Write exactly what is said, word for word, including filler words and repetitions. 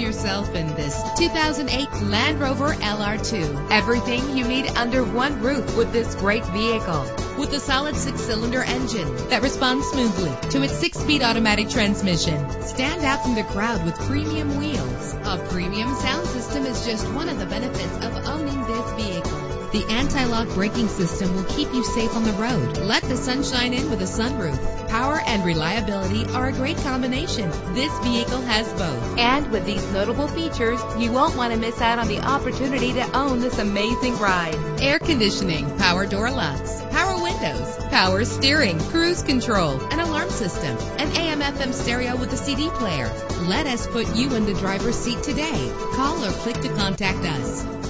yourself in this two thousand eight Land Rover L R two. Everything you need under one roof with this great vehicle. With a solid six-cylinder engine that responds smoothly to its six-speed automatic transmission. Stand out from the crowd with premium wheels. A premium sound system is just one of the benefits of owning this vehicle. The anti-lock braking system will keep you safe on the road. Let the sunshine in with a sunroof. Power and reliability are a great combination. This vehicle has both. And with these notable features, you won't want to miss out on the opportunity to own this amazing ride. Air conditioning, power door locks, power windows, power steering, cruise control, an alarm system, an A M F M stereo with a C D player. Let us put you in the driver's seat today. Call or click to contact us.